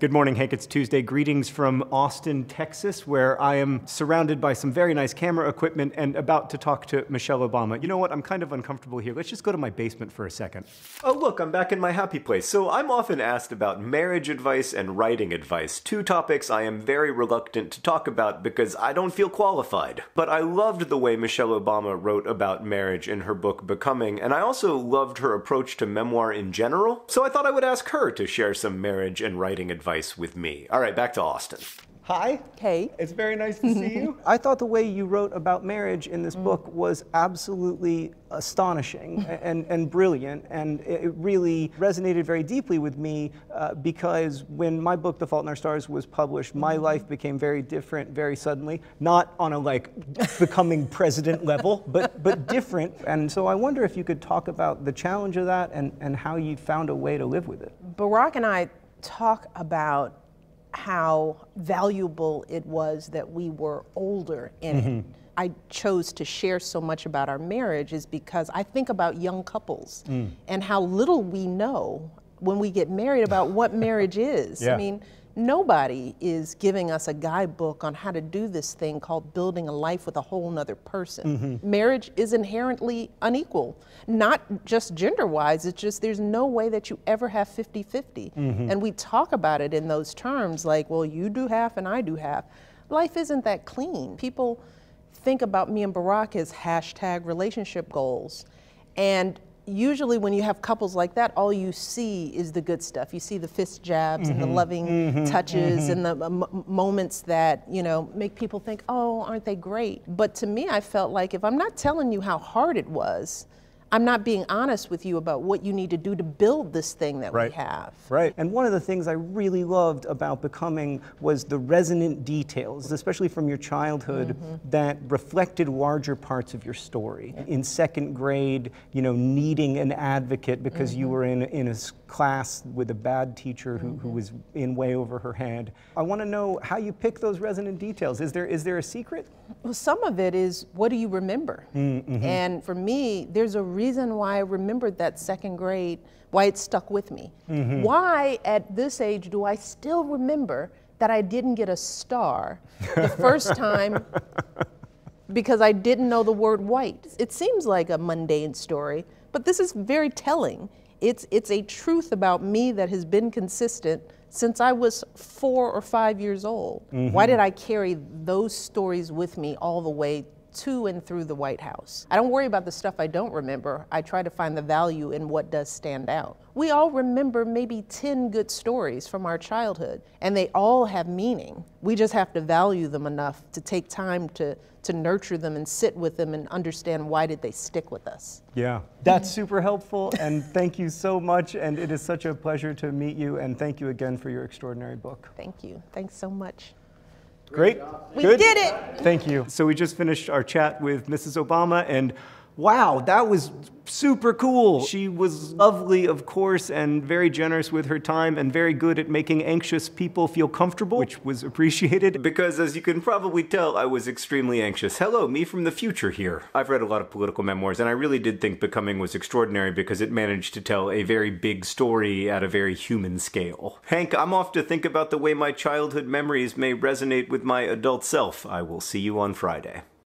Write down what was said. Good morning, Hank. It's Tuesday. Greetings from Austin, Texas, where I am surrounded by some very nice camera equipment and about to talk to Michelle Obama. You know what? I'm kind of uncomfortable here. Let's just go to my basement for a second. Oh, look, I'm back in my happy place. So I'm often asked about marriage advice and writing advice, two topics I am very reluctant to talk about because I don't feel qualified. But I loved the way Michelle Obama wrote about marriage in her book Becoming, and I also loved her approach to memoir in general. So I thought I would ask her to share some marriage and writing advice with me. All right, back to Austin. Hi. Hey. It's very nice to see you. I thought the way you wrote about marriage in this book was absolutely astonishing and brilliant, and it really resonated very deeply with me because when my book, The Fault in Our Stars, was published, my life became very different very suddenly, not on a like becoming president level, but different. And so I wonder if you could talk about the challenge of that and how you found a way to live with it. Barack and I talk about how valuable it was that we were older in it. I chose to share so much about our marriage is because I think about young couples and how little we know when we get married about what marriage is. Yeah. I mean, nobody is giving us a guidebook on how to do this thing called building a life with a whole nother person. Marriage is inherently unequal, not just gender-wise, it's just there's no way that you ever have 50-50. And we talk about it in those terms like, well, you do half and I do half. Life isn't that clean. People think about me and Barack as hashtag relationship goals. And usually when you have couples like that, all you see is the good stuff. You see the fist jabs and the loving touches and the moments that, you know, make people think, oh, aren't they great? But to me, I felt like if I'm not telling you how hard it was, I'm not being honest with you about what you need to do to build this thing that we have. Right. And one of the things I really loved about Becoming was the resonant details, especially from your childhood, that reflected larger parts of your story. In second grade, you know, needing an advocate because you were in a class with a bad teacher who was in way over her head. I want to know how you pick those resonant details. Is there a secret? Well, some of it is, what do you remember? And for me, there's a reason why I remembered that second grade, why it stuck with me. Why at this age do I still remember that I didn't get a star the first time because I didn't know the word white? It seems like a mundane story, but this is very telling. It's a truth about me that has been consistent since I was 4 or 5 years old. Why did I carry those stories with me all the way to and through the White House? I don't worry about the stuff I don't remember. I try to find the value in what does stand out. We all remember maybe 10 good stories from our childhood, and they all have meaning. We just have to value them enough to take time to nurture them and sit with them and understand why did they stick with us. Yeah, that's super helpful, and thank you so much, and it is such a pleasure to meet you, and thank you again for your extraordinary book. Thank you. Thanks so much. Great. We did it. Thank you. So we just finished our chat with Mrs. Obama, and wow, that was super cool. She was lovely, of course, and very generous with her time and very good at making anxious people feel comfortable, which was appreciated. Because as you can probably tell, I was extremely anxious. Hello, me from the future here. I've read a lot of political memoirs, and I really did think Becoming was extraordinary because it managed to tell a very big story at a very human scale. Hank, I'm off to think about the way my childhood memories may resonate with my adult self. I will see you on Friday.